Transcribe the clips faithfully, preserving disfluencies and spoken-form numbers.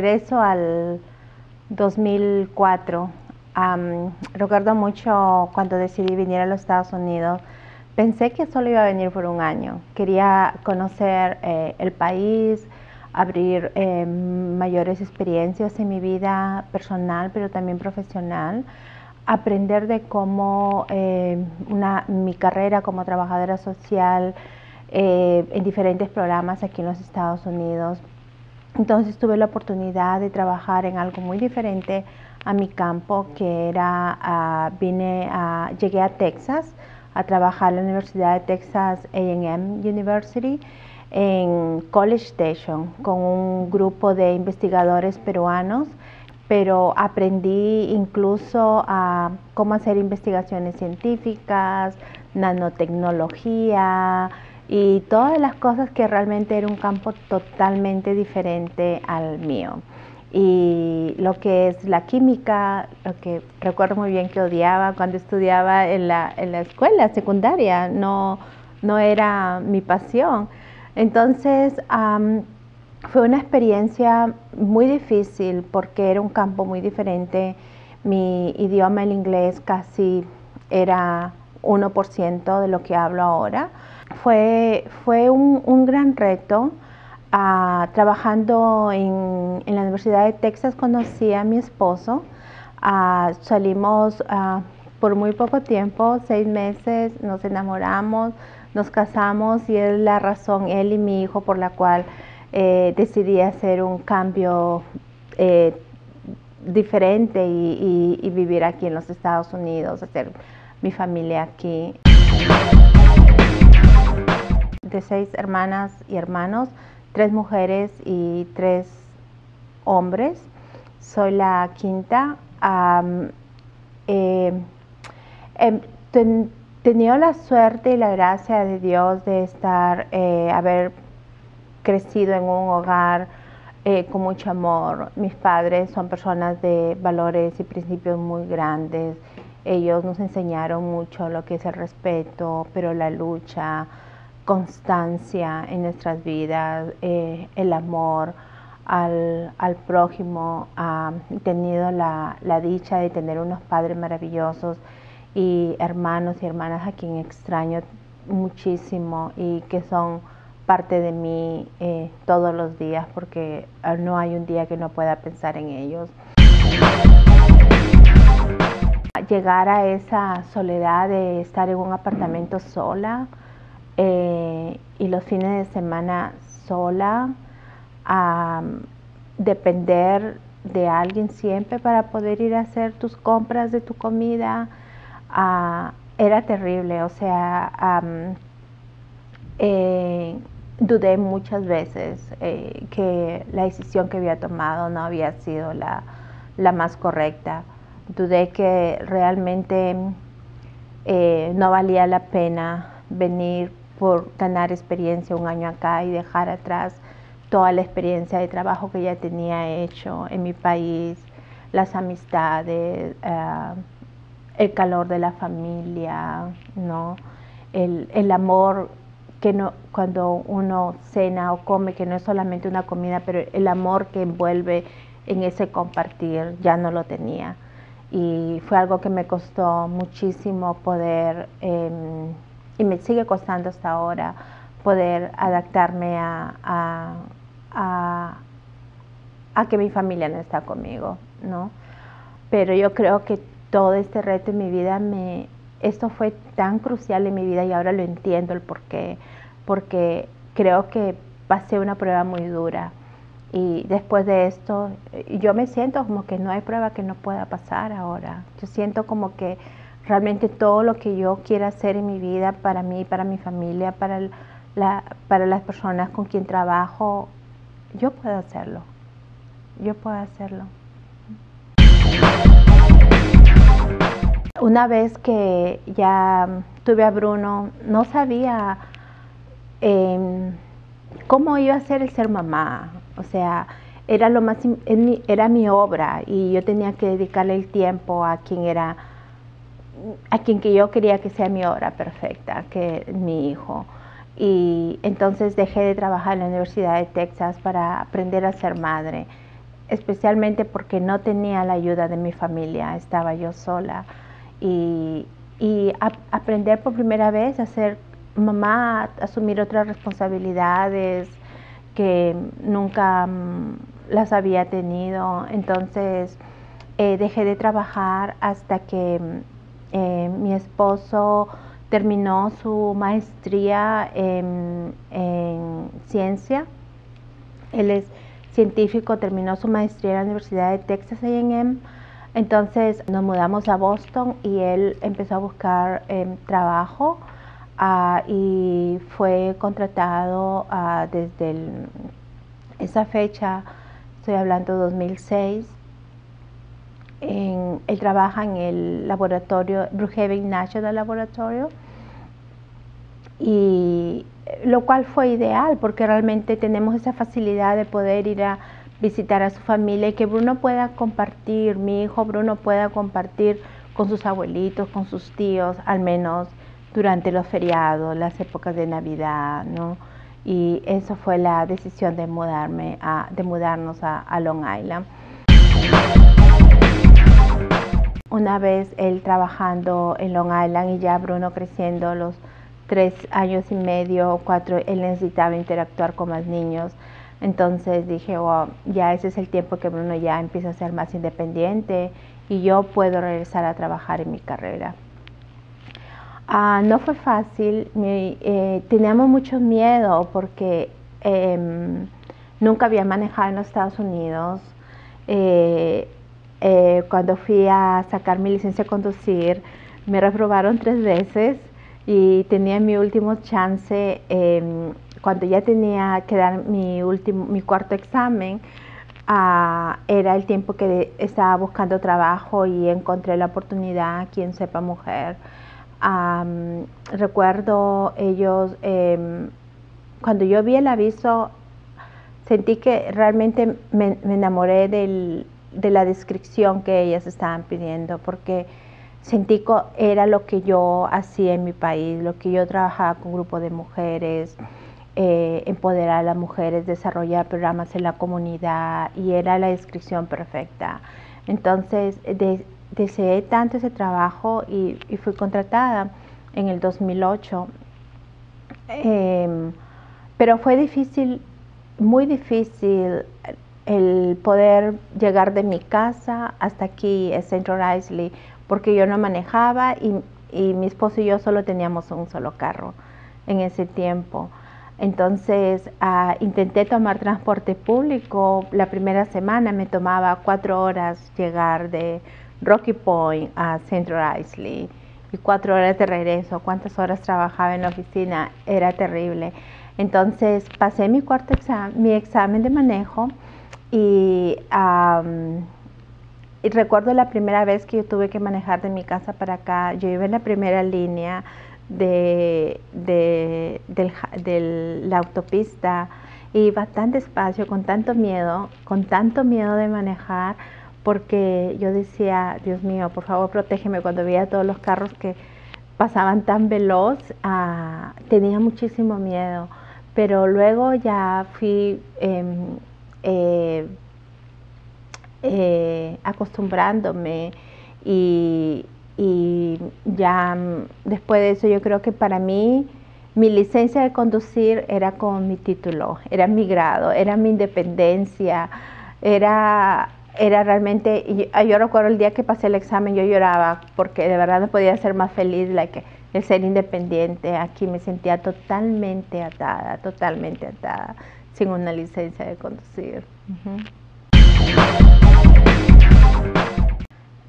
regreso al dos mil cuatro. Um, recuerdo mucho cuando decidí venir a los Estados Unidos. Pensé que solo iba a venir por un año. Quería conocer eh, el país, abrir eh, mayores experiencias en mi vida personal, pero también profesional. Aprender de cómo eh, una, mi carrera como trabajadora social eh, en diferentes programas aquí en los Estados Unidos. Entonces tuve la oportunidad de trabajar en algo muy diferente a mi campo, que era, uh, vine a, llegué a Texas a trabajar en la Universidad de Texas A and M University en College Station con un grupo de investigadores peruanos, pero aprendí incluso a cómo hacer investigaciones científicas, nanotecnología y todas las cosas que realmente era un campo totalmente diferente al mío. Y lo que es la química, lo que recuerdo muy bien que odiaba cuando estudiaba en la, en la escuela secundaria, no, no era mi pasión. Entonces um, fue una experiencia muy difícil porque era un campo muy diferente. Mi idioma, el inglés, casi era uno por ciento de lo que hablo ahora. Fue, fue un, un gran reto. Uh, trabajando en, en la Universidad de Texas conocí a mi esposo. Uh, salimos uh, por muy poco tiempo, seis meses, nos enamoramos, nos casamos y es la razón, él y mi hijo, por la cual eh, decidí hacer un cambio eh, diferente y, y, y vivir aquí en los Estados Unidos, hacer mi familia aquí. De seis hermanas y hermanos, tres mujeres y tres hombres. Soy la quinta. Um, eh, eh, ten, tenía la suerte y la gracia de Dios de estar, eh, haber crecido en un hogar eh, con mucho amor. Mis padres son personas de valores y principios muy grandes. Ellos nos enseñaron mucho lo que es el respeto, pero la lucha, constancia en nuestras vidas, eh, el amor al, al prójimo. Ah, he tenido la, la dicha de tener unos padres maravillosos y hermanos y hermanas a quien extraño muchísimo y que son parte de mí eh, todos los días, porque no hay un día que no pueda pensar en ellos. Llegar a esa soledad de estar en un apartamento sola, Eh, y los fines de semana sola, um, depender de alguien siempre para poder ir a hacer tus compras de tu comida, uh, era terrible. O sea, um, eh, dudé muchas veces eh, que la decisión que había tomado no había sido la, la más correcta. Dudé que realmente eh, no valía la pena venir por ganar experiencia un año acá y dejar atrás toda la experiencia de trabajo que ya tenía hecho en mi país, las amistades, uh, el calor de la familia, ¿no? el, el amor que no, cuando uno cena o come, que no es solamente una comida, pero el amor que envuelve en ese compartir, ya no lo tenía. Y fue algo que me costó muchísimo poder... Eh, y me sigue costando hasta ahora poder adaptarme a, a, a, a que mi familia no está conmigo, ¿no? Pero yo creo que todo este reto en mi vida, me, esto fue tan crucial en mi vida y ahora lo entiendo el porqué, porque creo que pasé una prueba muy dura y después de esto yo me siento como que no hay prueba que no pueda pasar ahora. Yo siento como que realmente todo lo que yo quiera hacer en mi vida, para mí, para mi familia, para, la, para las personas con quien trabajo, yo puedo hacerlo. Yo puedo hacerlo. Una vez que ya tuve a Bruno, no sabía eh, cómo iba a ser el ser mamá. O sea, era, lo más, era mi obra y yo tenía que dedicarle el tiempo a quien era... a quien que yo quería que sea mi obra perfecta, que mi hijo. Y entonces dejé de trabajar en la Universidad de Texas para aprender a ser madre. especialmente porque no tenía la ayuda de mi familia, estaba yo sola. Y, y a, aprender por primera vez a ser mamá, a asumir otras responsabilidades que nunca um, las había tenido. Entonces eh, dejé de trabajar hasta que eh, mi esposo terminó su maestría en, en ciencia. Él es científico, terminó su maestría en la Universidad de Texas A and M. Entonces nos mudamos a Boston y él empezó a buscar eh, trabajo uh, y fue contratado uh, desde el, esa fecha, estoy hablando dos mil seis. En, él trabaja en el laboratorio, Brookhaven National Laboratory, y lo cual fue ideal porque realmente tenemos esa facilidad de poder ir a visitar a su familia y que Bruno pueda compartir, mi hijo Bruno pueda compartir con sus abuelitos, con sus tíos, al menos durante los feriados, las épocas de Navidad, ¿no? Y eso fue la decisión de mudarme, a, de mudarnos a, a Long Island. Una vez él trabajando en Long Island y ya Bruno creciendo los tres años y medio o cuatro, él necesitaba interactuar con más niños. Entonces dije, wow, ya ese es el tiempo que Bruno ya empieza a ser más independiente y yo puedo regresar a trabajar en mi carrera. Ah, no fue fácil, mi, eh, teníamos mucho miedo porque eh, nunca había manejado en los Estados Unidos. Eh, eh, cuando fui a sacar mi licencia de conducir, me reprobaron tres veces. Y tenía mi último chance, eh, cuando ya tenía que dar mi, último, mi cuarto examen, uh, era el tiempo que estaba buscando trabajo y encontré la oportunidad aquí en SEPA Mujer. Um, recuerdo ellos, eh, cuando yo vi el aviso, sentí que realmente me, me enamoré del, de la descripción que ellas estaban pidiendo, porque sentí que era lo que yo hacía en mi país, lo que yo trabajaba con grupos de mujeres, eh, empoderar a las mujeres, desarrollar programas en la comunidad, y era la descripción perfecta. Entonces, de, deseé tanto ese trabajo y, y fui contratada en el dos mil ocho. Eh, pero fue difícil, muy difícil, el poder llegar de mi casa hasta aquí, a Central Isley, porque yo no manejaba y, y mi esposo y yo solo teníamos un solo carro en ese tiempo. Entonces uh, intenté tomar transporte público. La primera semana me tomaba cuatro horas llegar de Rocky Point a Central Isley y cuatro horas de regreso. ¿Cuántas horas trabajaba en la oficina? Era terrible. Entonces pasé mi cuarto examen, mi examen de manejo y... Um, Y recuerdo la primera vez que yo tuve que manejar de mi casa para acá. Yo iba en la primera línea de, de, del, de la autopista y iba tan despacio, con tanto miedo, con tanto miedo de manejar, porque yo decía, Dios mío, por favor, protégeme. Cuando veía todos los carros que pasaban tan veloz, ah, tenía muchísimo miedo. Pero luego ya fui... Eh, eh, Eh, acostumbrándome y, y ya después de eso yo creo que para mí mi licencia de conducir era con mi título, era mi grado, era mi independencia, era, era realmente, yo, yo recuerdo el día que pasé el examen yo lloraba porque de verdad no podía ser más feliz la que, el ser independiente. Aquí me sentía totalmente atada, totalmente atada, sin una licencia de conducir. Uh-huh.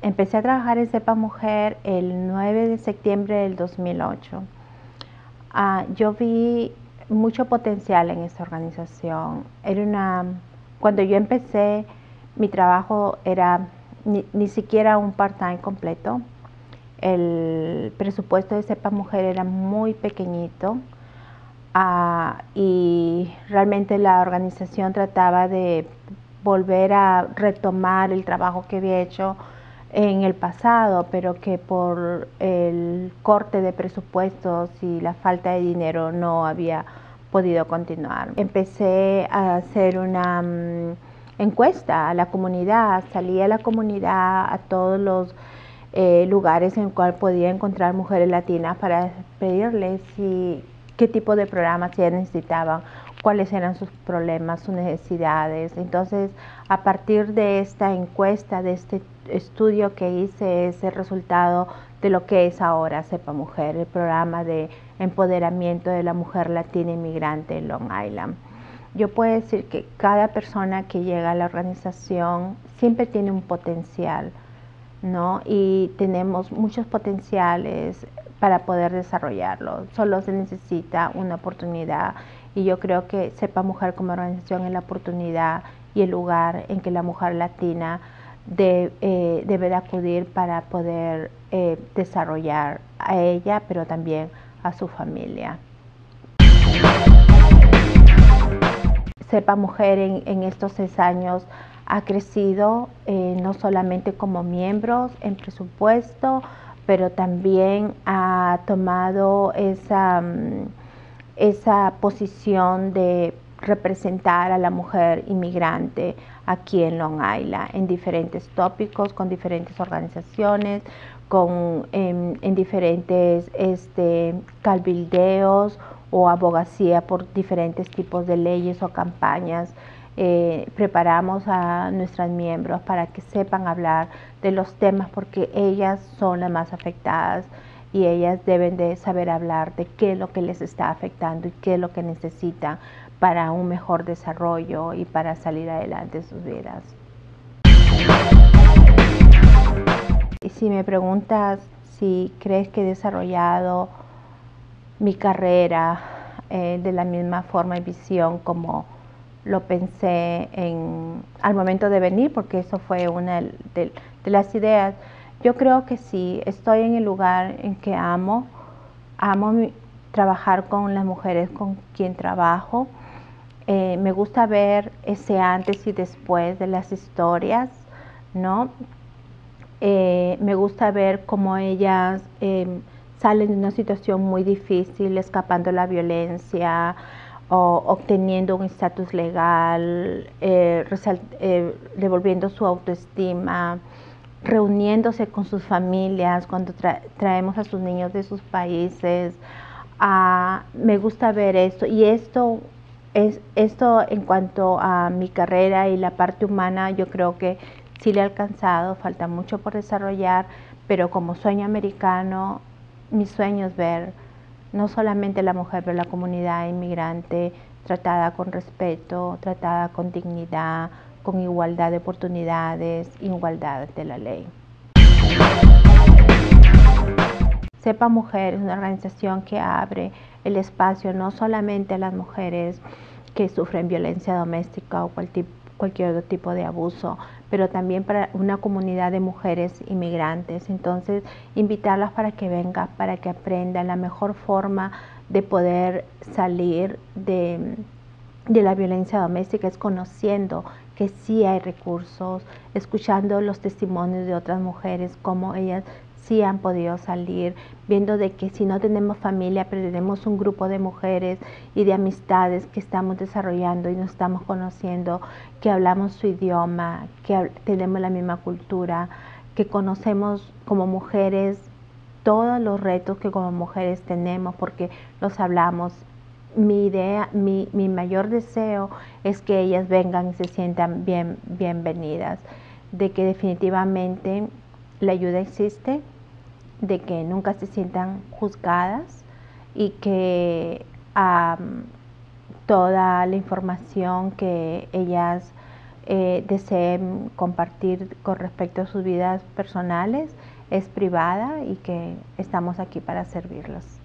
Empecé a trabajar en SEPA Mujer el nueve de septiembre del dos mil ocho. Uh, yo vi mucho potencial en esta organización. Era una, cuando yo empecé, mi trabajo era ni, ni siquiera un part-time completo. El presupuesto de SEPA Mujer era muy pequeñito uh, y realmente la organización trataba de volver a retomar el trabajo que había hecho en el pasado, pero que por el corte de presupuestos y la falta de dinero no había podido continuar. Empecé a hacer una encuesta a la comunidad, salí a la comunidad, a todos los eh, lugares en los cuales podía encontrar mujeres latinas para pedirles si, qué tipo de programas ellas necesitaban, cuáles eran sus problemas, sus necesidades. Entonces, a partir de esta encuesta, de este estudio que hice, es el resultado de lo que es ahora SEPA Mujer, el programa de empoderamiento de la mujer latina inmigrante en Long Island. Yo puedo decir que cada persona que llega a la organización siempre tiene un potencial, ¿no? Y tenemos muchos potenciales para poder desarrollarlo. Solo se necesita una oportunidad. Y yo creo que SEPA Mujer como organización es la oportunidad y el lugar en que la mujer latina de, eh, debe de acudir para poder eh, desarrollar a ella, pero también a su familia. SEPA Mujer en, en estos seis años ha crecido eh, no solamente como miembros en presupuesto, pero también ha tomado esa... Um, esa posición de representar a la mujer inmigrante aquí en Long Island, en diferentes tópicos, con diferentes organizaciones, con, en, en diferentes este, cabildeos o abogacía por diferentes tipos de leyes o campañas. Eh, preparamos a nuestros miembros para que sepan hablar de los temas porque ellas son las más afectadas. Y ellas deben de saber hablar de qué es lo que les está afectando y qué es lo que necesitan para un mejor desarrollo y para salir adelante de sus vidas. Y si me preguntas si crees que he desarrollado mi carrera eh, de la misma forma y visión como lo pensé en, al momento de venir, porque eso fue una de, de las ideas. Yo creo que sí, estoy en el lugar en que amo, amo mi, trabajar con las mujeres con quien trabajo. Eh, me gusta ver ese antes y después de las historias, ¿no? Eh, me gusta ver cómo ellas eh, salen de una situación muy difícil, escapando de la violencia o obteniendo un estatus legal, eh, resalt eh, devolviendo su autoestima, reuniéndose con sus familias, cuando tra traemos a sus niños de sus países. Uh, me gusta ver esto, y esto, es, esto en cuanto a mi carrera y la parte humana, yo creo que sí le he alcanzado, falta mucho por desarrollar, pero como sueño americano, mi sueño es ver no solamente la mujer, pero la comunidad inmigrante tratada con respeto, tratada con dignidad, con igualdad de oportunidades, igualdad de la ley. SEPA Mujer es una organización que abre el espacio no solamente a las mujeres que sufren violencia doméstica o cual tipo, cualquier otro tipo de abuso, pero también para una comunidad de mujeres inmigrantes. Entonces, invitarlas para que vengan, para que aprendan la mejor forma de poder salir de, de la violencia doméstica es conociendo que sí hay recursos, escuchando los testimonios de otras mujeres, cómo ellas sí han podido salir, viendo de que si no tenemos familia, pero tenemos un grupo de mujeres y de amistades que estamos desarrollando y nos estamos conociendo, que hablamos su idioma, que tenemos la misma cultura, que conocemos como mujeres todos los retos que como mujeres tenemos porque los hablamos. Mi idea, mi, mi mayor deseo es que ellas vengan y se sientan bien, bienvenidas, de que definitivamente la ayuda existe, de que nunca se sientan juzgadas y que um, toda la información que ellas eh, deseen compartir con respecto a sus vidas personales es privada y que estamos aquí para servirlos.